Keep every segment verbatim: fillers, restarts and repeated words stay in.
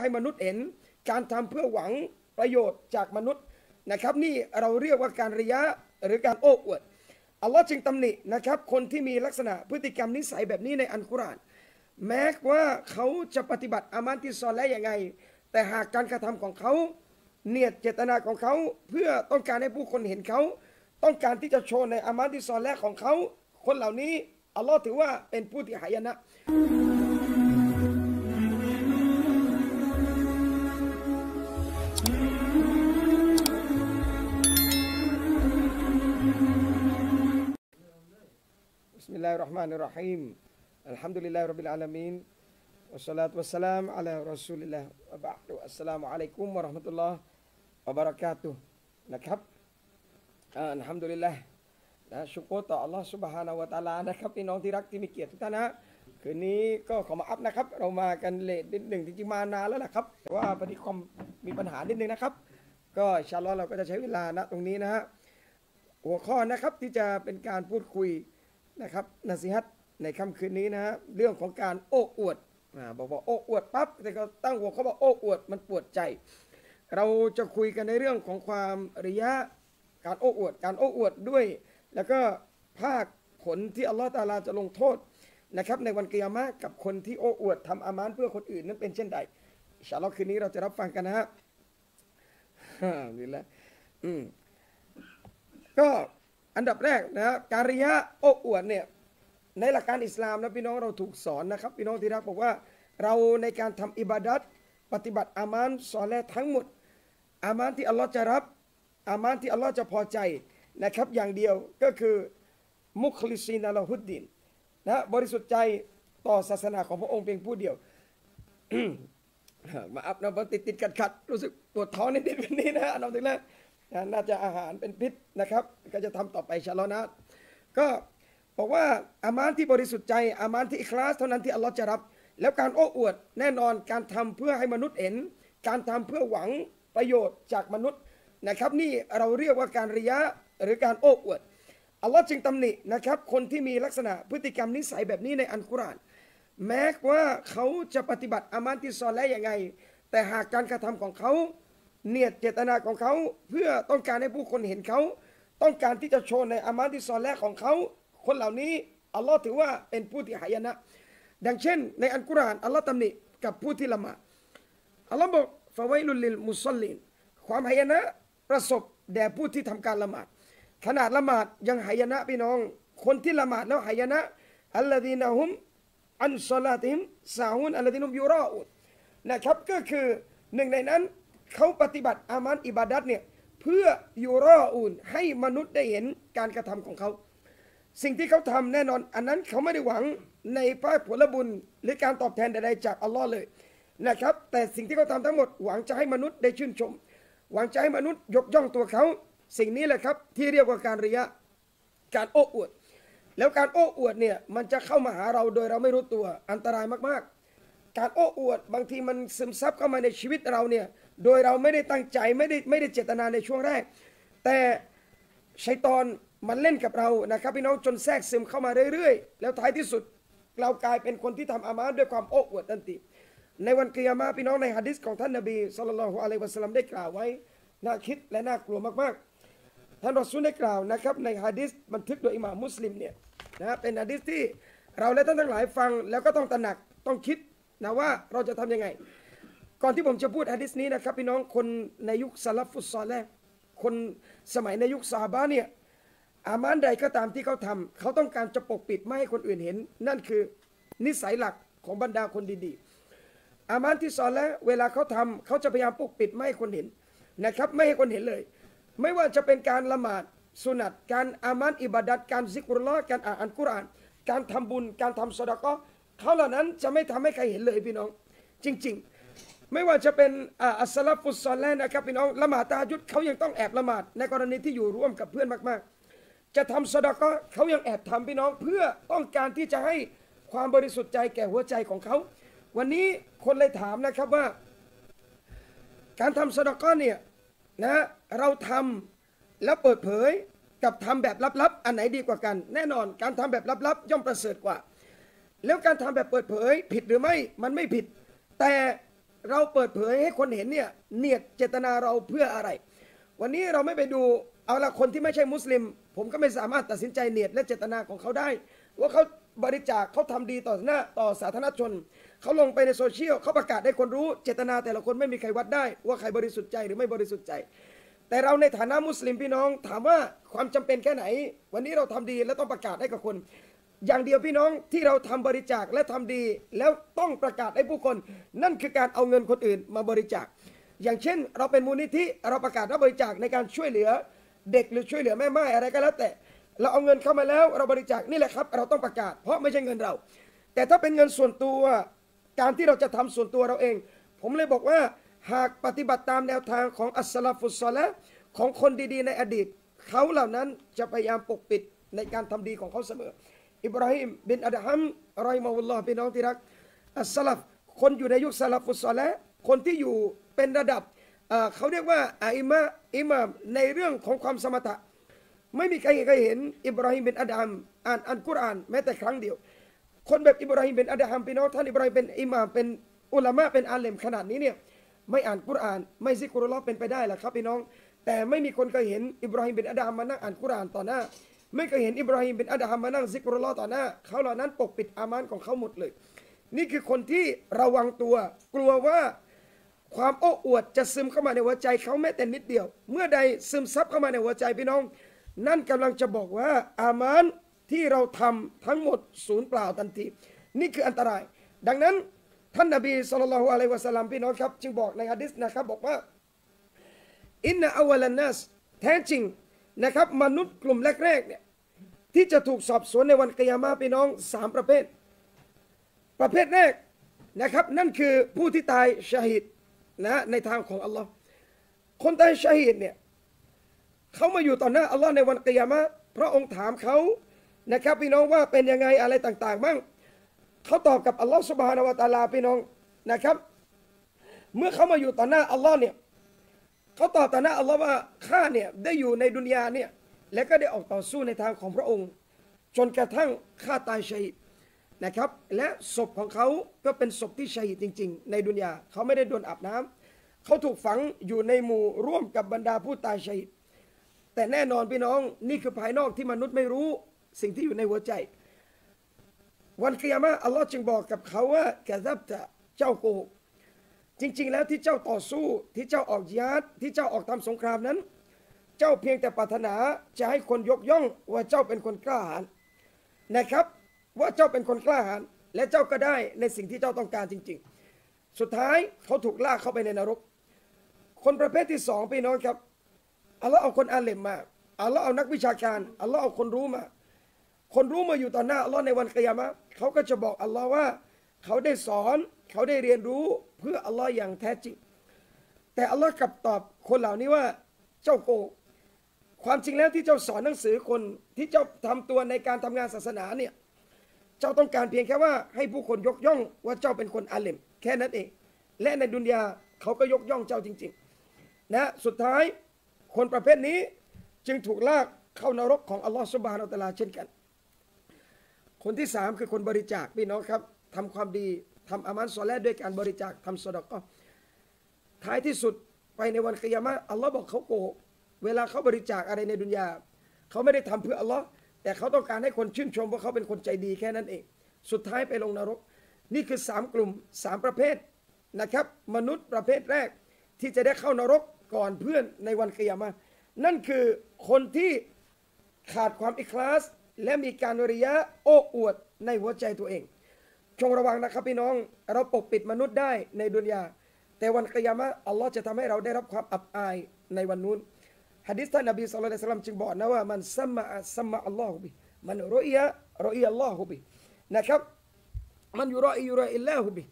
ให้มนุษย์เห็นการทำเพื่อหวังประโยชน์จากมนุษย์นะครับนี่เราเรียกว่าการริยะห์หรือการโอ้อวดอัลลอฮ์จึงตำหนินะครับคนที่มีลักษณะพฤติกรรมนิสัยแบบนี้ในอัลกุรอานแม้ว่าเขาจะปฏิบัติอามัลที่ซอเลห์ยังไงแต่หากการกระทำของเขาเนียดเจตนาของเขาเพื่อต้องการให้ผู้คนเห็นเขาต้องการที่จะโชว์ในอามัลที่ซอเลห์ของเขาคนเหล่านี้อัลลอฮ์ถือว่าเป็นผู้ที่หายนะBismillahirrahmanirrahim. Alhamdulillahirrabbilalamin. Wassalatu wassalam ala rasulillah wa ba'du. Assalamualaikum warahmatullahi wabarakatuh. นะครับอัลฮัมดุลิลละห์นะชุกรต่ออัลลอฮ์ซุบฮานะฮูวะตะอาลานะครับพี่น้องที่รักที่มีเกียรติทุกท่านนะคืนนี้ก็ขอมาอัพนะครับเรามากันเลทนิดหนึ่งจริงๆมานานแล้วนะครับแต่ว่าพอดีคอมมีปัญหานิดนึงนะครับก็อินชาอัลเลาะห์เราก็จะใช้เวลานะตรงนี้นะฮะหัวข้อนะครับที่จะเป็นการพูดคุยนะครับนะซิฮัตในค่ำคืนนี้นะฮะเรื่องของการโอ้อวดบอกว่าโอ้อวดปั๊บแต่ก็ตั้งหัวเขาบอกโอ้อวดมันปวดใจเราจะคุยกันในเรื่องของความริยะห์การโอ้อวดการโอ้อวดด้วยแล้วก็ภาคผลที่อัลลอฮฺตะอาลาจะลงโทษนะครับในวันกิยามะห์กับคนที่โอ้อวดทำอามัลเพื่อคนอื่นนั้นเป็นเช่นใดอินชาอัลเลาะห์คืนนี้เราจะรับฟังกันนะฮะนี่แหละอืมก็อันดับแรกนะการริยะห์โอ้อวดเนี่ยในหลักการอิสลามนะพี่น้องเราถูกสอนนะครับพี่น้องที่รักบอกว่าเราในการทำอิบาดัตปฏิบัติอามัลซอเลห์ทั้งหมดอามัลที่อัลลอฮ์จะรับอามัลที่อัลลอฮ์จะพอใจนะครับอย่างเดียวก็คือมุคลิซีนละฮุดดินนะบริสุทธิ์ใจต่อศาสนาของพระองค์เพียงผู้เดียว มาอัพนะติดติดขัดขัดรู้สึกปวดท้องนิดนิดแบบนี้นะเราถึงแล้วน่าจะอาหารเป็นพิษนะครับก็จะทำต่อไปชะลอนะก็บอกว่าอามัลที่บริสุทธิ์ใจอามัลที่อิคลาสเท่านั้นที่อัลลอฮ์จะรับแล้วการโอ้อวดแน่นอนการทำเพื่อให้มนุษย์เห็นการทำเพื่อหวังประโยชน์จากมนุษย์นะครับนี่เราเรียกว่าการริยะห์หรือการโอ้อวดอัลลอฮ์จึงตำหนินะครับคนที่มีลักษณะพฤติกรรมนิสัยแบบนี้ในอัลกุรอานแม้ว่าเขาจะปฏิบัติอามัลที่ซอเลห์ยังไงแต่หากการกระทำของเขาเนียดเจตนาของเขาเพื่อต้องการให้ผู้คนเห็นเขาต้องการที่จะโชว์ในอามัลที่ซอเลห์ของเขาคนเหล่านี้อัลลอฮ์ถือว่าเป็นผู้ที่หายนะดังเช่นในอัลกุรอานอัลลอฮ์ตำหนิกับผู้ที่ละหมาดอัลลอฮ์บอกฟะวัยลุลลิลมุศอลลีนความหายนะประสบแด่ผู้ที่ทำการละหมาดขนาดละหมาดยังหายนะพี่น้องคนที่ละหมาดแล้วหายนะอัลลดีนะฮุมอันซอลาติฮิมซาอูนอัลลดีนะฮุมยูรออูนนะครับก็คือหนึ่งในนั้นเขาปฏิบัติอามัลอิบาดัตเนี่ยเพื่อยูรออูนให้มนุษย์ได้เห็นการกระทำของเขาสิ่งที่เขาทำแน่นอนอันนั้นเขาไม่ได้หวังในภาคผลบุญหรือการตอบแทนใดๆจากอัลลอฮ์เลยนะครับแต่สิ่งที่เขาทำทั้งหมดหวังจะให้มนุษย์ได้ชื่นชมหวังจะให้มนุษย์ยกย่องตัวเขาสิ่งนี้แหละครับที่เรียกว่าการริยะห์การโอ้อวดแล้วการโอ้อวดเนี่ยมันจะเข้ามาหาเราโดยเราไม่รู้ตัวอันตรายมากๆการโอ้อวดบางทีมันซึมซับเข้ามาในชีวิตเราเนี่ยโดยเราไม่ได้ตั้งใจไม่ได้ไม่ได้เจตนาในช่วงแรกแต่ชัยฏอนมันเล่นกับเรานะครับพี่น้องจนแทรกซึมเข้ามาเรื่อยๆแล้วท้ายที่สุดเรากลายเป็นคนที่ทำอามัลด้วยความโอ้อวดนั่นติในวันกิยามะห์พี่น้องในหะดีษของท่านนบีศ็อลลัลลอฮุอะลัยฮิวะซัลลัมได้กล่าวไว้น่าคิดและน่ากลัวมากๆท่านรอซูลได้กล่าวนะครับในหะดีษบันทึกโดยอิหม่ามมุสลิมเนี่ยนะเป็นหะดีษที่เราและท่านทั้งหลายฟังแล้วก็ต้องตระหนักต้องคิดนะว่าเราจะทํำยังไงก่อนที่ผมจะพูดหะดีษนี้นะครับพี่น้องคนในยุคซะลัฟุศอลิห์คนสมัยในยุคซอฮาบะห์เนี่ยอามัลใดก็ตามที่เขาทำเขาต้องการจะปกปิดไม่ให้คนอื่นเห็นนั่นคือนิสัยหลักของบรรดาคนดีๆอามัลที่ซอลิห์เวลาเขาทำเขาจะพยายามปกปิดไม่ให้คนเห็นนะครับไม่ให้คนเห็นเลยไม่ว่าจะเป็นการละหมาดสุนัตการอามัลอิบาดัตการซิกรุลลอฮ์การอ่านอัลกุรอานการทำบุญการทำซอดะกอฮ์เขาเหล่านั้นจะไม่ทำให้ใครเห็นเลยพี่น้องจริงๆไม่ว่าจะเป็นอัสลัฟุศอลิห์นะครับพี่น้องละหมาดตะฮัจญุดเขายังต้องแอบละหมาดในกรณีที่อยู่ร่วมกับเพื่อนมากๆจะทำซอดะกอฮ์เขายังแอบทำพี่น้องเพื่อต้องการที่จะให้ความบริสุทธิ์ใจแก่หัวใจของเขาวันนี้คนเลยถามนะครับว่าการทำซอดะกอฮ์เนี่ยนะเราทำแล้วเปิดเผยกับทำแบบลับๆอันไหนดีกว่ากันแน่นอนการทำแบบลับๆย่อมประเสริฐกว่าแล้วการทำแบบเปิดเผยผิดหรือไม่มันไม่ผิดแต่ เราเปิดเผยให้คนเห็นเนี่ยเนียดเจตนาเราเพื่ออะไรวันนี้เราไม่ไปดูเอาละคนที่ไม่ใช่มุสลิมผมก็ไม่สามารถตัดสินใจเนียดและเจตนาของเขาได้ว่าเขาบริจาคเขาทำดีต่อหน้าต่อสาธารณชนเขาลงไปในโซเชียลเขาประกาศให้คนรู้เจตนาแต่ละคนไม่มีใครวัดได้ว่าใครบริสุทธิ์ใจหรือไม่บริสุทธิ์ใจแต่เราในฐานะมุสลิมพี่น้องถามว่าความจำเป็นแค่ไหนวันนี้เราทำดีและต้องประกาศให้กับคนอย่างเดียวพี่น้องที่เราทำบริจาคและทำดีแล้วต้องประกาศให้ผู้คนนั่นคือการเอาเงินคนอื่นมาบริจาคอย่างเช่นเราเป็นมูลนิธิเราประกาศรับบริจาคในการช่วยเหลือเด็กหรือช่วยเหลือแม่ไม้อะไรก็แล้วแต่เราเอาเงินเข้ามาแล้วเราบริจาคนี่แหละครับเราต้องประกาศเพราะไม่ใช่เงินเราแต่ถ้าเป็นเงินส่วนตัวการที่เราจะทำส่วนตัวเราเองผมเลยบอกว่าหากปฏิบัติตามแนวทางของอัสลาฟุซอละห์ของคนดีๆในอดีตเขาเหล่านั้นจะพยายามปกปิดในการทำดีของเขาเสมออิบราฮิมบินอัดฮัมรอยมาอุลลอฮ์พี่น้องที่รักอัสลาฟคนอยู่ในยุคสลาฟุซอละห์คนที่อยู่เป็นระดับเขาเรียกว่าอิมะอิมามในเรื่องของความสมถะไม่มีใครเคยเห็นอิบราฮิมบินอัดฮัมอ่านอัลกุรอานแม้แต่ครั้งเดียวคนแบบอิบราฮิมบินอัดฮัมพี่น้องท่านอิบราฮิมเป็นอิมามเป็นอุลามะเป็นอาเลมขนาดนี้เนี่ยไม่อ่านกุรอานไม่ซิกรุลลอฮ์เป็นไปได้หรอครับพี่น้องแต่ไม่มีคนเคยเห็นอิบราฮิมบินอัดฮัมมานั่งอ่านกุรอานต่อหน้าไม่เคยเห็นอิบราฮิมบินอัดฮัมมานั่งซิกรุลลอฮ์ต่อหน้าเขาเหล่านั้นปกปิดอามานของเขาหมดเลยนี่คือคนที่ระวังตัวกลัวว่าความโอ้อวดจะซึมเข้ามาในหัวใจเขาแม้แต่นิดเดียวเมื่อใดซึมซับเข้ามาในหัวใจพี่น้องนั่นกำลังจะบอกว่าอามานที่เราทำทั้งหมดศูนย์เปล่าทันทีนี่คืออันตรายดังนั้นท่านนบีศ็อลลัลลอฮุอะลัยฮิวะซัลลัมพี่น้องครับจึงบอกในหะดีษนะครับบอกว่าอินนะอัวลันนัสแท้จริงนะครับมนุษย์กลุ่มแรกๆเนี่ยที่จะถูกสอบสวนในวันกิยามะห์พี่น้องสามประเภทประเภทแรกนะครับนั่นคือผู้ที่ตายชะฮีดนะในทางของอัลลอฮ์คนตายชะฮีดเนี่ยเขามาอยู่ต่อหน้าอัลลอฮ์ในวันกิยามะห์พระองค์ถามเขานะครับพี่น้องว่าเป็นยังไงอะไรต่างๆบ้างเขาตอบกับอัลลอฮ์ซุบฮานะฮูวะตะอาลาพี่น้องนะครับเมื่อเขามาอยู่ต่อหน้าอัลลอฮ์เนี่ยเขาตอบต่อหน้าอัลลอฮ์ว่าข้าเนี่ยได้อยู่ในดุนยาเนี่ยและก็ได้ออกต่อสู้ในทางของพระองค์จนกระทั่งข้าตายชะฮีดนะครับและศพของเขาก็เป็นศพที่ชะฮีดจริงๆในดุนยาเขาไม่ได้โดนอาบน้ำเขาถูกฝังอยู่ในหมู่ร่วมกับบรรดาผู้ตายชะฮีดแต่แน่นอนพี่น้องนี่คือภายนอกที่มนุษย์ไม่รู้สิ่งที่อยู่ในหัวใจวันกิยามะห์อัลลอฮ์จึงบอกกับเขาว่ากะซับตะเจ้าโกหกจริงๆแล้วที่เจ้าต่อสู้ที่เจ้าออกญิฮาดที่เจ้าออกทำสงครามนั้นเจ้าเพียงแต่ปรารถนาจะให้คนยกย่องว่าเจ้าเป็นคนกล้าหาญนะครับว่าเจ้าเป็นคนกล้าหาญและเจ้าก็ได้ในสิ่งที่เจ้าต้องการจริงๆสุดท้ายเขาถูกลากเข้าไปในนรกคนประเภทที่สองพี่น้องครับอัลลอฮ์เอาคนอาเลมมาอัลลอฮ์เอานักวิชาการอัลลอฮ์เอาคนรู้มาคนรู้มาอยู่ต่อหน้าอัลลอฮ์ในวันกิยามะห์เขาก็จะบอกอัลลอฮ์ว่าเขาได้สอนเขาได้เรียนรู้เพื่ออัลลอฮ์อย่างแท้จริงแต่อัลลอฮ์กลับตอบคนเหล่านี้ว่าเจ้าโกความจริงแล้วที่เจ้าสอนหนังสือคนที่เจ้าทำตัวในการทำงานศาสนาเนี่ยเจ้าต้องการเพียงแค่ว่าให้ผู้คนยกย่องว่าเจ้าเป็นคนอาเลมแค่นั้นเองและในดุนยาเขาก็ยกย่องเจ้าจริงๆนะสุดท้ายคนประเภทนี้จึงถูกลากเข้านรกของอัลลอฮ์ซุบฮานะฮูวะตะอาลาเช่นกันคนที่สามคือคนบริจาคพี่น้องครับทำความดีทำอามัลซอเลห์ด้วยการบริจาคทำซอดาเกาะห์ท้ายที่สุดไปในวันกิยามะห์อัลลอฮ์บอกเขาโกหกเวลาเขาบริจาคอะไรในดุนยาเขาไม่ได้ทำเพื่ออัลลอฮ์แต่เขาต้องการให้คนชื่นชมว่าเขาเป็นคนใจดีแค่นั้นเองสุดท้ายไปลงนรกนี่คือสามกลุ่มสามประเภทนะครับมนุษย์ประเภทแรกที่จะได้เข้านรกก่อนเพื่อนในวันกิยามะห์นั่นคือคนที่ขาดความอิคลาสและมีการริยะโอ้อวดในหัวใจตัวเองจงระวังนะครับพี่น้องเราปกปิดมนุษย์ได้ในดุนยาแต่วันกิยามะห์อัลลอฮ์จะทำให้เราได้รับความอับอายในวันนู้นหะดีษท่านนบีศ็อลลัลลอฮุอะลัยฮิวะซัลลัมจึงบอกนะว่ามันซัมมะซัมมะอัลลอฮุบิมันรุยะรุยะอัลลอฮุบินะครับมันยุรอยุรออิลลาฮุบิ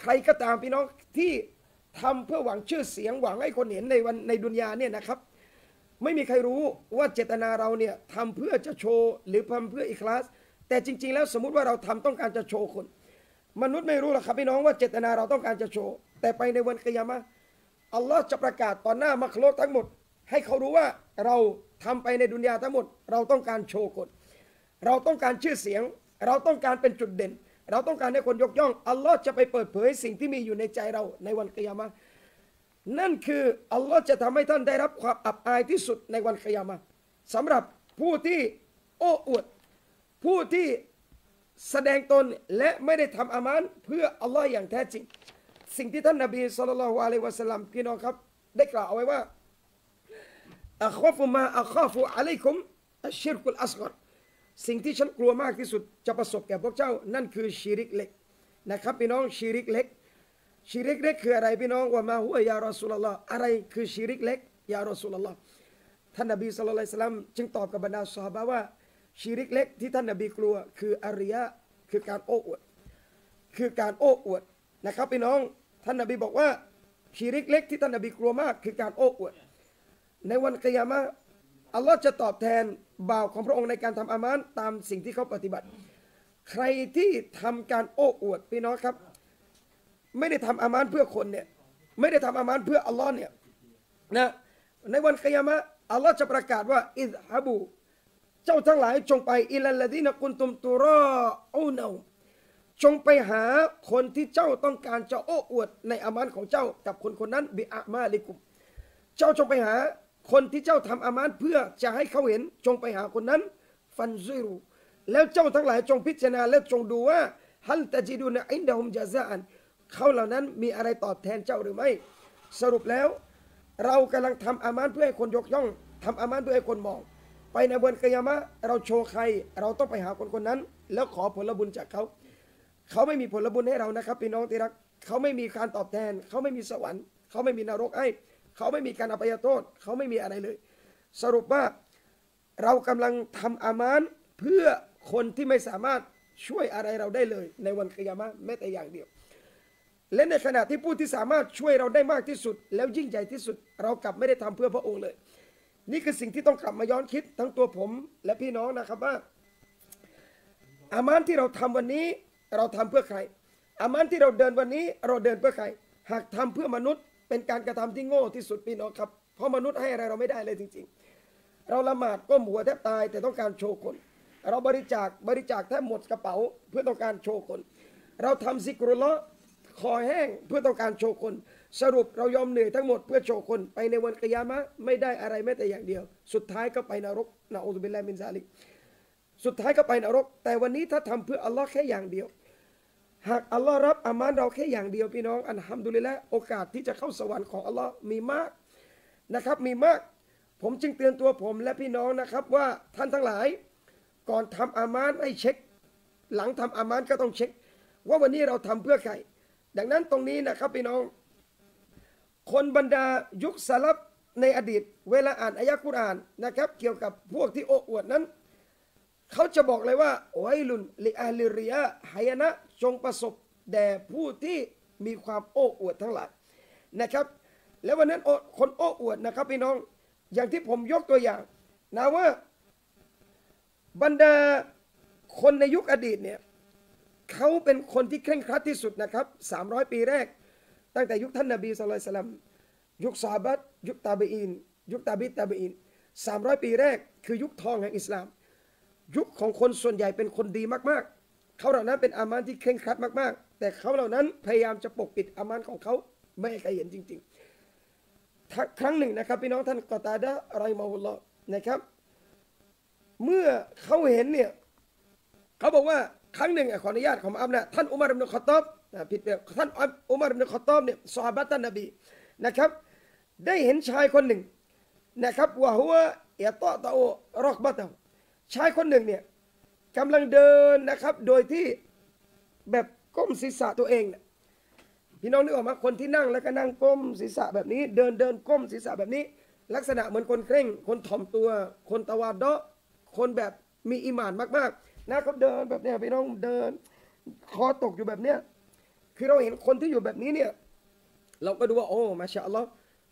ใครก็ตามพี่น้องที่ทำเพื่อหวังชื่อเสียงหวังให้คนเห็นในวันในดุนยาเนี่ยนะครับไม่มีใครรู้ว่าเจตนาเราเนี่ยทำเพื่อจะโชว์หรือทำเพื่ออิคลาสแต่จริงๆแล้วสมมุติว่าเราทำต้องการจะโชว์คนมนุษย์ไม่รู้หรอกครับพี่น้องว่าเจตนาเราต้องการจะโชว์แต่ไปในวันกิยามะห์อัลลอฮ์จะประกาศต่อหน้ามักลุกทั้งหมดให้เขารู้ว่าเราทำไปในดุนยาทั้งหมดเราต้องการโชว์คนเราต้องการชื่อเสียงเราต้องการเป็นจุดเด่น เราต้องการให้คนยกย่องอัลลอฮ์จะไปเปิดเผยสิ่งที่มีอยู่ในใจเราในวันกิยามะห์นั่นคืออัลลอฮ์จะทำให้ท่านได้รับความอับอายที่สุดในวันกิยามะห์สำหรับผู้ที่โอ้อวดผู้ที่แสดงตนและไม่ได้ทำอามันเพื่ออัลลอฮ์อย่างแท้จริงสิ่งที่ท่านนบีศ็อลลัลลอฮุอะลัยฮิวะซัลลัมพี่น้องครับได้กล่าวเอาไว้ว่าอัคอฟุมาอัคอฟุอะลัยกุมอัชชิรกุลอัศฆอรสิ่งที่ฉันกลัวมากที่สุดจะประสบแก่พวกเจ้านั่นคือชิริกเล็กนะครับพี่น้องชิริกเล็กชิริกเล็กคืออะไรพี่น้องว่ามาฮุยารอซูลุลลอฮ์อะไรคือชิริกเล็กยารอซูลุลลอฮ์ท่านนบีศ็อลลัลลอฮุอะลัยฮิวะซัลลัมจึงตอบกับบรรดาซอฮาบะห์ว่าชิริกเล็กที่ท่านนบีกลัวคืออาริยะคือการโอ้อวดคือการโอ้อวดนะครับพี่น้องท่านนบีบอกว่าชิริกเล็กที่ท่านนบีกลัวมากคือการโอ้อวดในวันกิยามะห์อัลลอฮ์จะตอบแทนบ่าวของพระองค์ในการทำอามันตามสิ่งที่เขาปฏิบัติใครที่ทำการโอ้อวดพี่น้องครับไม่ได้ทำอามันเพื่อคนเนี่ยไม่ได้ทำอามันเพื่ออัลลอฮ์เนี่ยนะในวันกิยามะห์อัลลอฮ์จะประกาศว่าอิซฮะบูเจ้าทั้งหลายจงไปอิลัลลซีนะกุนตุมตุรออูนจงไปหาคนที่เจ้าต้องการจะโอ้อวดในอามันของเจ้ากับคนคนนั้นบิอะมาลิกุมเจ้าจงไปหาคนที่เจ้าทำอามันเพื่อจะให้เขาเห็นจงไปหาคนนั้นฟันซิรูแล้วเจ้าทั้งหลายจงพิจารณาและจงดูว่าฮัลตะจิดูนะอินดะฮุมญะซาอันเขาเหล่านั้นมีอะไรตอบแทนเจ้าหรือไม่สรุปแล้วเรากำลังทำอามันเพื่อให้คนยกย่องทำอามันเพื่อให้คนมองไปในวันกิยามะห์เราโชว์ใครเราต้องไปหาคนคนนั้นแล้วขอผลบุญจากเขาเขาไม่มีผลบุญให้เรานะครับพี่น้องที่รักเขาไม่มีการตอบแทนเขาไม่มีสวรรค์เขาไม่มีนรกไอ้เขาไม่มีการอภัยโทษเขาไม่มีอะไรเลยสรุปว่าเรากำลังทำอามันเพื่อคนที่ไม่สามารถช่วยอะไรเราได้เลยในวันกิยามะห์แม้แต่อย่างเดียวและในขณะที่ผู้ที่สามารถช่วยเราได้มากที่สุดแล้วยิ่งใหญ่ที่สุดเรากลับไม่ได้ทำเพื่อพระองค์เลยนี่คือสิ่งที่ต้องกลับมาย้อนคิดทั้งตัวผมและพี่น้องนะครับว่าอามันที่เราทำวันนี้เราทำเพื่อใครอามันที่เราเดินวันนี้เราเดินเพื่อใครหากทำเพื่อมนุษย์เป็นการกระทำที่โง่ที่สุดพี่น้องครับเพราะมนุษย์ให้อะไรเราไม่ได้เลยจริงๆเราละหมาดก้มหัวแทบตายแต่ต้องการโชว์คนเราบริจาคบริจาคแทบหมดกระเป๋าเพื่อต้องการโชว์คนเราทำซิกรุลละคอแห้งเพื่อต้องการโชว์คนสรุปเรายอมเหนื่อยทั้งหมดเพื่อโชว์คนไปในวันกิยามะห์ไม่ได้อะไรแม้แต่อย่างเดียวสุดท้ายก็ไปนรกนะอูซุบิลลาฮิมินซาลิกสุดท้ายก็ไปนรกแต่วันนี้ถ้าทำเพื่ออัลลอฮ์แค่อย่างเดียวหากอัลลอฮ์รับอามันเราแค่อย่างเดียวพี่น้องอัลฮัมดุลิลละห์โอกาสที่จะเข้าสวรรค์ของอัลลอฮ์มีมากนะครับมีมากผมจึงเตือนตัวผมและพี่น้องนะครับว่าท่านทั้งหลายก่อนทำอามันให้เช็คหลังทำอามันก็ต้องเช็คว่าวันนี้เราทำเพื่อใครดังนั้นตรงนี้นะครับพี่น้องคนบรรดายุคสลับในอดีตเวลาอ่านอายะห์กุรอานนะครับเกี่ยวกับพวกที่โอ้อวดนั้นเขาจะบอกเลยว่าไวลุนลิอาลิริยะหายนะจงประสบแด่ผู้ที่มีความโอ้อวดทั้งหลายนะครับแล้ววันนั้นคนโอ้อวดนะครับพี่น้องอย่างที่ผมยกตัวอย่างนะว่าบรรดาคนในยุคอดีตเนี่ยเขาเป็นคนที่เคร่งครัดที่สุดนะครับสามร้อยปีแรกตั้งแต่ยุคท่านนบีศ็อลลัลลอฮุอะลัยฮิวะซัลลัมยุคซอฮาบะห์ยุคตาบีอีนยุคตาบีตาบีอีนสามร้อยปีแรกคือยุคทองแห่งอิสลามยุคของคนส่วนใหญ่เป็นคนดีมากๆเขาเหล่านั้นเป็นอามันที่เคร่งครัดมากๆแต่เขาเหล่านั้นพยายามจะปกปิดอามันของเขาไม่ให้ใครเห็นจริงๆครั้งหนึ่งนะครับพี่น้องท่านกอตาดะห์รอฮิมะฮุลลอฮ์นะครับเมื่อเขาเห็นเนี่ยเขาบอกว่าครั้งหนึ่งขออนุญาตของอัมนะท่านอุมัรอิบนุคอฏฏอบผิดไปท่านอุมัรอิบนุคอฏฏอบเนี่ยซอฮาบะห์ท่านนบีนะครับได้เห็นชายคนหนึ่งนะครับว่าหัวเอะตอตะโอรอกบะตะชายคนหนึ่งเนี่ยกำลังเดินนะครับโดยที่แบบก้มศีรษะตัวเองนะพี่น้องนึกออกไหมคนที่นั่งแล้วก็นั่งก้มศีรษะแบบนี้เดินเดินก้มศีรษะแบบนี้ลักษณะเหมือนคนเคร่งคนถ่อมตัวคนตะวาดอคนแบบมีอีหม่านมากๆนะเขาเดินแบบนี้พี่น้องเดินคอตกอยู่แบบเนี้ยคือเราเห็นคนที่อยู่แบบนี้เนี่ยเราก็ดูว่าโอ้มาชาอัลลอฮ์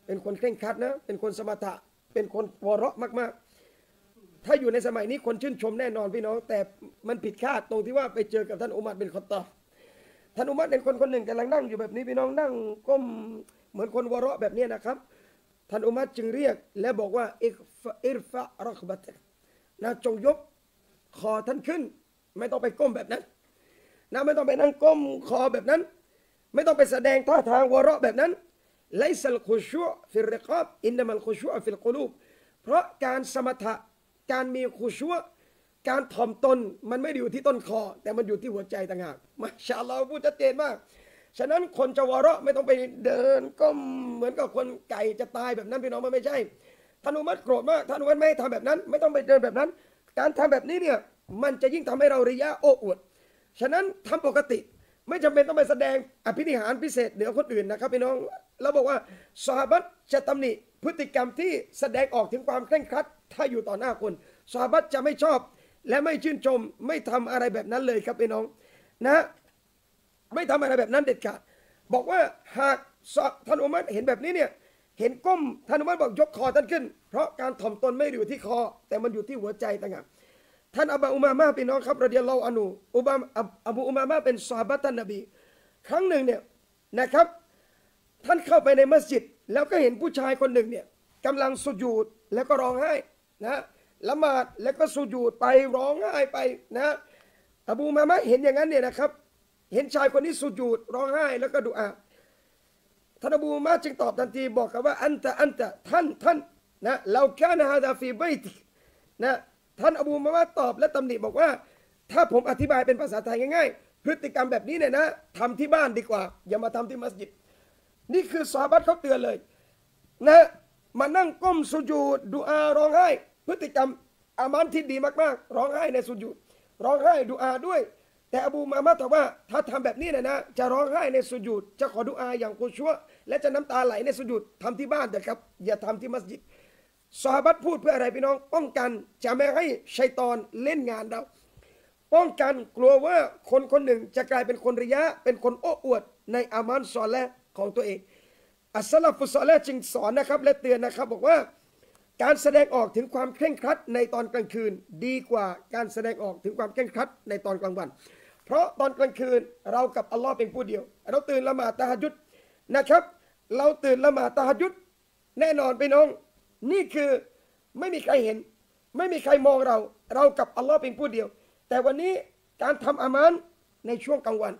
เป็นคนเคร่งครัดนะเป็นคนสมถะเป็นคนวะเราะห์มากๆถ้าอยู่ในสมัยนี้คนชื่นชมแน่นอนพี่น้องแต่มันผิดคาดตรงที่ว่าไปเจอกับท่านอุมัรเป็นคนต่อท่านอุมัรเป็นคนคนหนึ่งกำลังนั่งอยู่แบบนี้พี่น้องนั่งก้มเหมือนคนวะเราะห์แบบนี้นะครับท่านอุมัรจึงเรียกและบอกว่าอิกฟะอิรฟะรอกบะตะนะจงยกคอท่านขึ้นไม่ต้องไปก้มแบบนั้น นะไม่ต้องไปนั่งก้มคอแบบนั้นไม่ต้องไปแสดงท่าทางวะเราะแบบนั้นไลซัลคุชูอ์ฟิรริกาบอินนามัลคุชูอ์ฟิลกุลูบเพราะการสมถะการมีคุชูอ์การถ่อมตนมันไม่ได้อยู่ที่ต้นคอแต่มันอยู่ที่หัวใจต่างหากมาชาอัลลอฮ์พูดชัดเจนมากฉะนั้นคนจะวะเราะไม่ต้องไปเดินก้มเหมือนกับคนไก่จะตายแบบนั้นพี่น้องมันไม่ใช่ท่านอุมัรโกรธมากท่านอุมัรไม่ทำแบบนั้นไม่ต้องไปเดินแบบนั้นการทำแบบนี้เนี่ยมันจะยิ่งทำให้เราริยะโอ้อวดฉะนั้นทำปกติไม่จำเป็นต้องไปแสดงอภินิหารพิเศษเหนือคนอื่นนะครับพี่น้องเราบอกว่าซอฮาบะห์จะตำหนิพฤติกรรมที่แสดงออกถึงความเคร่งครัดถ้าอยู่ต่อหน้าคนซอฮาบะห์จะไม่ชอบและไม่ชื่นชมไม่ทำอะไรแบบนั้นเลยครับพี่น้องนะไม่ทำอะไรแบบนั้นเด็ดขาดบอกว่าหากท่านอุมัรเห็นแบบนี้เนี่ยเห็นก้มท่านอุมัรบอกยกคอท่านขึ้นเพราะการถ่อมตนไม่อยู่ที่คอแต่มันอยู่ที่หัวใจต่างหากท่านอบูอุมามะห์พี่น้องครับรอฎิยัลลอฮุอันฮุอุบามอบูอุมามะห์เป็นซอฮาบะห์ท่านนบีครั้งหนึ่งเนี่ยนะครับท่านเข้าไปในมัสยิดแล้วก็เห็นผู้ชายคนหนึ่งเนี่ยกำลังสุญูดแล้วก็ร้องไห้นะละหมาดแล้วก็สุญูดไปร้องไห้ไปนะอบูอุมามะห์เห็นอย่างนั้นเนี่ยนะครับเห็นชายคนนี้สุญูดร้องไห้แล้วก็ดุอาท่านอบูอุมามะห์จึงตอบทันทีบอกกับว่าอันตะอันตะท่านท่านนะเราแค่นะฮะดาฟีบัยตินะท่านอบูอุมามะห์ตอบและตำหนิบอกว่าถ้าผมอธิบายเป็นภาษาไทยง่ายๆพฤติกรรมแบบนี้เนี่ยนะทำที่บ้านดีกว่าอย่ามาทำที่มัสยิดนี่คือซอฮาบะห์เขาเตือนเลยนะมานั่งก้มสุญูดดุอาร้องไห้พฤติกรรมอามันที่ดีมากๆร้องไห้ในสุญูดร้องไห้ดุอาด้วยแต่อบูอุมามะห์ตอบว่าถ้าทำแบบนี้เนี่ยนะจะร้องไห้ในสุญูดจะขอดุอาอย่างกุชัวและจะน้ำตาไหลในสุญูดทำที่บ้านเถอะครับอย่าทำที่มัสยิดซอฮาบะห์พูดเพื่ออะไรพี่น้องป้องกันจะไม่ให้ชัยฏอนเล่นงานเราป้องกันกลัวว่าคนคนหนึ่งจะกลายเป็นคนริยะเป็นคนโอ้อวดในอามันซอเลห์ของตัวเองอัสลัฟุศอเลห์จึงสอนนะครับและเตือนนะครับบอกว่าการแสดงออกถึงความเคร่งครัดในตอนกลางคืนดีกว่าการแสดงออกถึงความเคร่งครัดในตอนกลางวันเพราะตอนกลางคืนเรากับอัลลอฮ์เป็นผู้เดียวเราตื่นละหมาดตะฮัจญุดนะครับเราตื่นละหมาดตะฮัจญุดแน่นอนพี่น้องนี่คือไม่มีใครเห็นไม่มีใครมองเราเรากับอัลลอฮ์เป็นผู้เดียวแต่วันนี้การทำอามันในช่วงกลางวัน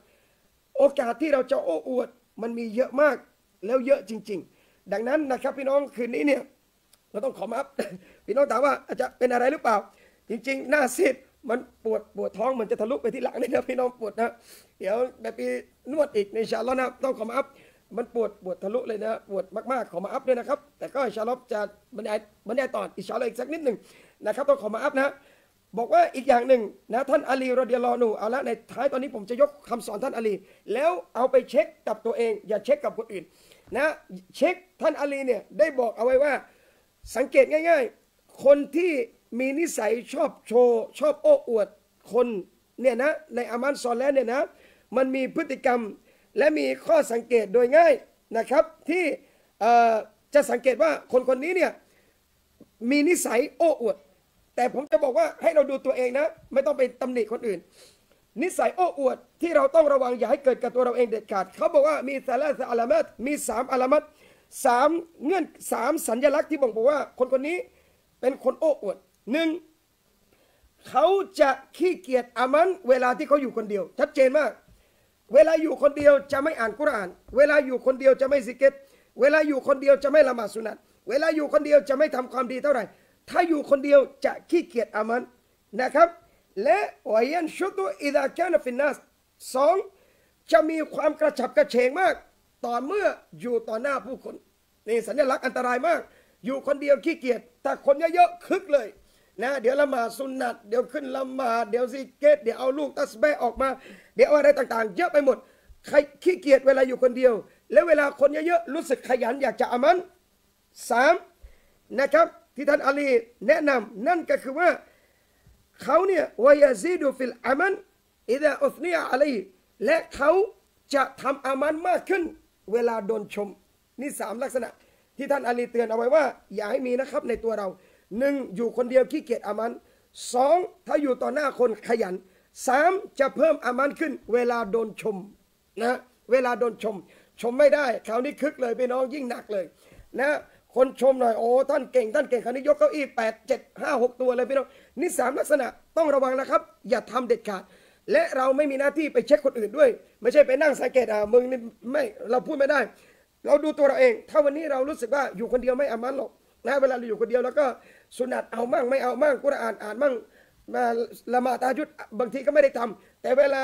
โอกาสที่เราจะโอ้อวดมันมีเยอะมากแล้วเยอะจริงๆดังนั้นนะครับพี่น้องคืนนี้เนี่ยเราต้องขอมาอัพพี่น้องถามว่าอาจจะเป็นอะไรหรือเปล่าจริงๆหน้าซีดมันปวดปวดท้องมันจะทะลุไปที่หลังนี่นะพี่น้องปวดนะเดี๋ยวแบบปีนวดอีกในชาลอนะต้องขอมาอัพมันปวดปวดทะลุเลยนะปวดมากๆขอมาอัพด้วยนะครับแต่ก็ชาลอปจะบรรยายบรรยายต่ออีกชาลออีกสักนิดหนึ่งนะครับต้องขอมาอัพนะบอกว่าอีกอย่างหนึ่งนะท่านอาลีรอฎิยัลลอฮุอันฮุเอาละในท้ายตอนนี้ผมจะยกคำสอนท่านอาลีแล้วเอาไปเช็คกับตัวเองอย่าเช็คกับคนอื่นนะเช็คท่านอาลีเนี่ยได้บอกเอาไว้ว่าสังเกตง่ายๆคนที่มีนิสัยชอบโชว์ชอบโอ้อวดคนเนี่ยนะในอามันซอเลห์เนี่ยนะมันมีพฤติกรรมและมีข้อสังเกตโดยง่ายนะครับที่จะสังเกตว่าคนคนนี้เนี่ยมีนิสัยโอ้อวดแต่ผมจะบอกว่าให้เราดูตัวเองนะไม่ต้องไปตำหนิคนอื่นนิสัยโอ้อวดที่เราต้องระวังอย่าให้เกิดกับตัวเราเองเด็ดขาดเขาบอกว่ามีซาลาซะอะลามัตมีสามอะลามัตสามเงื่อนสามสัญลักษณ์ที่บ่งบอกว่าคนคนนี้เป็นคนโอ้อวดหนึ่งเขาจะขี้เกียจอามันเวลาที่เขาอยู่คนเดียวชัดเจนมากเวลาอยู่คนเดียวจะไม่อ่านกุรอานเวลาอยู่คนเดียวจะไม่ซิกรเวลาอยู่คนเดียวจะไม่ละหมาดสุนัตเวลาอยู่คนเดียวจะไม่ทำความดีเท่าไหร่ถ้าอยู่คนเดียวจะขี้เกียจอามันนะครับและวายันชุดุอิดะแกนฟินนัสสองจะมีความกระฉับกระเฉงมากต่อเมื่ออยู่ต่อหน้าผู้คนนี่สัญลักษณ์อันตรายมากอยู่คนเดียวขี้เกียจแต่คนเยอะๆคึกเลยนะเดี๋ยวละหมาดสุนัตเดี๋ยวขึ้นละหมาดเดี๋ยวซิกรเดี๋ยวเอาลูกตัสบีฮ์ออกมาเดี๋ยวอะไรต่างๆเยอะไปหมดใครขี้เกียจเวลาอยู่คนเดียวและเวลาคนเยอะๆรู้สึกขยันอยากจะอามันสามนะครับที่ท่านอาลีแนะนำนั่นก็คือว่าเขาเนี่ยวายาซีดูฟิลอามันอิดะอุสเนียอาลีและเขาจะทำอามันมากขึ้นเวลาโดนชมนี่สามลักษณะที่ท่านอาลีเตือนเอาไว้ว่าอย่าให้มีนะครับในตัวเราหนึ่งอยู่คนเดียวขี้เกียจอามันสองถ้าอยู่ต่อหน้าคนขยันสามจะเพิ่มอามันขึ้นเวลาโดนชมนะเวลาโดนชมชมไม่ได้คราวนี้คึกเลยพี่น้องยิ่งหนักเลยนะคนชมหน่อยโอ้ท่านเก่งท่านเก่งคราวนี้ยกเก้าอี้แปดเจ็ดห้าหกตัวเลยพี่น้องนี่สามลักษณะต้องระวังนะครับอย่าทำเด็ดขาด และเราไม่มีหน้าที่ไปเช็คคนอื่นด้วยไม่ใช่ไปนั่งสังเกตอ่ะมึงนี่ไม่เราพูดไม่ได้เราดูตัวเราเองถ้าวันนี้เรารู้สึกว่าอยู่คนเดียวไม่อามันหรอกนะเวลาเราอยู่คนเดียวแล้วก็สุนัตเอามั่งไม่เอามั่งกุรอานอ่านมั่งมาละหมาดตะฮัจญุดบางทีก็ไม่ได้ทำแต่เวลา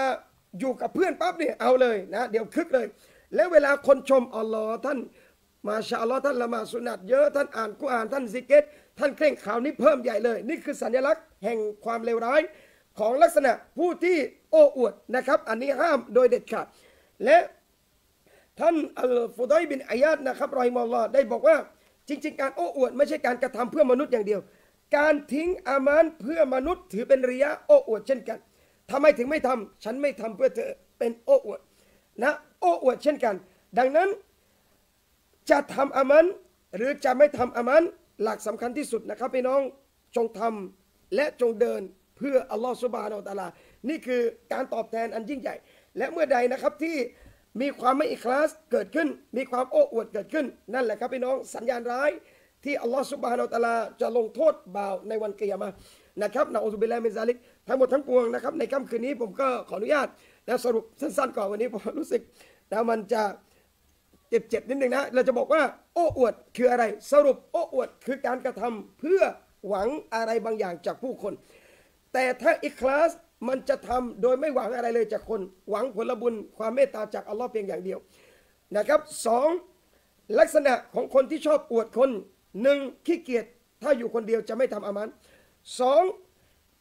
อยู่กับเพื่อนปั๊บเนี่ยเอาเลยนะเดี๋ยวคึกเลยแล้วเวลาคนชมอัลลอฮ์ท่านมาชาอัลลอฮ์ท่านละหมาดสุนัตเยอะท่านอ่านกุรอานท่านซิกเก็ตท่านเคร่งข่าวนี้เพิ่มใหญ่เลยนี่คือสัญลักษณ์แห่งความเลวร้ายของลักษณะผู้ที่โอ้อวดนะครับอันนี้ห้ามโดยเด็ดขาดและท่านอัลฟุดัยบินอิยาดนะครับรอฮิมะลลอฮ์ได้บอกว่าจริงๆการโอ้อวดไม่ใช่การกระทำเพื่อมนุษย์อย่างเดียวการทิ้งอามันเพื่อมนุษย์ถือเป็นริยะโอ้อวดเช่นกันทำไมถึงไม่ทำฉันไม่ทำเพื่อเธอเป็นโอ้อวดนะโอ้อวดเช่นกันดังนั้นจะทำอามันหรือจะไม่ทำอามันหลักสำคัญที่สุดนะครับพี่น้องจงทำและจงเดินเพื่ออัลลอฮฺซุบฮานะฮูวะตะอาลานี่คือการตอบแทนอันยิ่งใหญ่และเมื่อใดนะครับที่มีความไม่อิคลาสเกิดขึ้นมีความโอ้อวดเกิดขึ้นนั่นแหละครับพี่น้องสัญญาณร้ายที่อัลลอฮฺซุบฮานะฮูวะตะอาลาจะลงโทษบ่าวในวันกิยามะห์นะครับนะอูซุบิลลาฮิมินซาลิกทั้งหมดทั้งปวงนะครับในค่ำคืนนี้ผมก็ขออนุญาตนะสรุปสั้นๆก่อนวันนี้ผมรู้สึกนะมันจะเจ็บๆนิดนึงนะเราจะบอกว่าโอ้อวดคืออะไรสรุปโอ้อวดคือการกระทำเพื่อหวังอะไรบางอย่างจากผู้คนแต่ถ้าอิคลาสมันจะทำโดยไม่หวังอะไรเลยจากคนหวังผลบุญความเมตตาจากอัลลอฮ์เพียงอย่างเดียวนะครับสองลักษณะของคนที่ชอบอวดคนหนึ่งขี้เกียจถ้าอยู่คนเดียวจะไม่ทำอามันสอง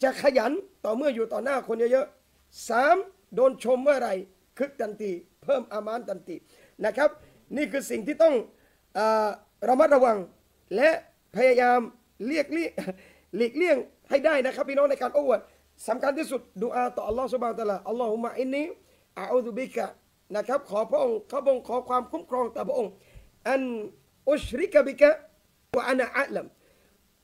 จะขยันต่อเมื่ออยู่ต่อหน้าคนเยอะๆสามโดนชมเมื่อไหร่คึกทันทีเพิ่มอามันทันทีนะครับนี่คือสิ่งที่ต้องระมัดระวังและพยายามเลี่ยงหลีกเลี่ยงให้ได้นะครับพี่น้องในการโอ้อวดสำคัญที่สุดดูอาต่ออัลลอฮฺซุบฮานะฮูวะตะอาลาอัลลอฮุมะอินนีอาอูซุบิกะนะครับขอพระองค์ขอพระองค์ขอความคุ้มครองต่อพระองค์อันอุชริกะบิกะวะอะนะอะลัม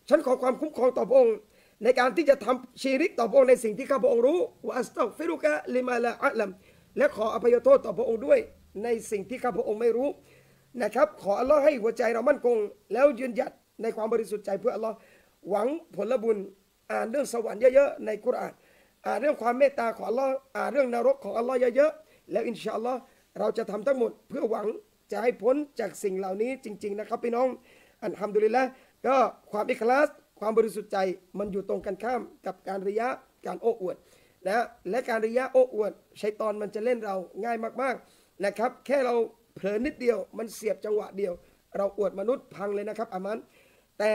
ฉันขอความคุ้มครองต่อพระองค์ในการที่จะทำชีริกต่อพระองค์ในสิ่งที่ข้าพระองค์รู้วะอัสตัฆฟิรุกะลิมาลาอะลัมและขออภัยโทษต่อพระองค์ด้วยในสิ่งที่ข้าพระองค์ไม่รู้นะครับขออัลลอฮ์ให้หัวใจเรามั่นคงแล้วยืนหยัดในความบริสุทธิ์ใจเพื่ออัลลอฮ์หวังผลบุญอ่านเรื่องสวรรค์เยอะๆในกุรอานอ่านเรื่องความเมตตาของอัลลอฮ์อ่านเรื่องนรกของอัลลอฮ์เยอะๆแล้วอินชาอัลลอฮ์เราจะทำทั้งหมดเพื่อหวังจะให้พ้นจากสิ่งเหล่านี้จริงๆนะครับพี่น้องอัลฮัมดุลิลละห์ก็ความอิคลาสความบริสุทธิ์ใจมันอยู่ตรงกันข้ามกับการริยะการโอ้อวดนะและการริยะโอ้อวดชัยฏอนมันจะเล่นเราง่ายมากๆนะครับแค่เราเผลอนิดเดียวมันเสียบจังหวะเดียวเราอวดมนุษย์พังเลยนะครับอามันแต่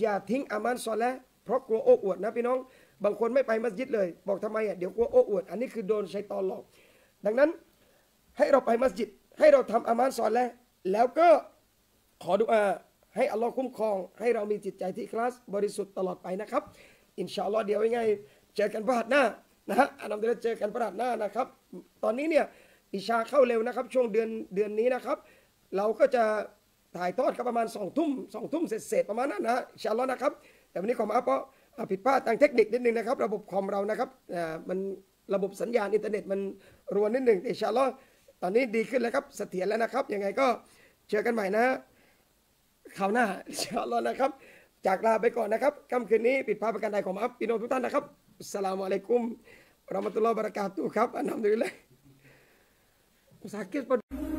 อย่าทิ้งอามันซอละห์เพราะกลัวโอ้อวดนะพี่น้องบางคนไม่ไปมัสยิดเลยบอกทำไมอ่ะเดี๋ยวกลัวโอ้อวดอันนี้คือโดนชัยฏอนหลอกดังนั้นให้เราไปมัสยิดให้เราทำอามันซอละห์แล้วก็ขอดุอาให้อัลลอฮ์คุ้มครองให้เรามีจิตใจที่คลาสบริสุทธิ์ตลอดไปนะครับอินชาอัลลอฮ์เดี๋ยวยังไงเจอกันพระหัตถ์หน้านะฮะอันดับแรกเจอกันพระหัตถ์หน้านะครับตอนนี้เนี่ยอิชาเข้าเร็วนะครับช่วงเดือนเดือนนี้นะครับเราก็จะถ่ายทอดกันประมาณสองทุ่มสองทุ่มเสร็จประมาณนั้นนะอินชาอัลลอฮ์นะครับแต่วันนี้ขอมาเพราะผิดพลาดทางเทคนิคนิดนึงนะครับระบบคอมเรานะครับมันระบบสัญญาณอินเทอร์เน็ตมันรวนนิดหนึ่งแต่อินชาอัลลอฮ์ตอนนี้ดีขึ้นแล้วครับเสถียรแล้วนะครับยังไงก็เจอกันใหม่นะข่าวหน้าอินชาอัลลอฮ์นะครับจากลาไปก่อนนะครับค่ำคืนนี้ผิดพลาดประการใดขอมาอัพพี่น้องทุกท่านนะครับอัสสลามุอะลัยกุมวะเราะมะตุลลอฮิวะบะเราะกาตุฮ์ครับอัลฮัมดุลิลลาห์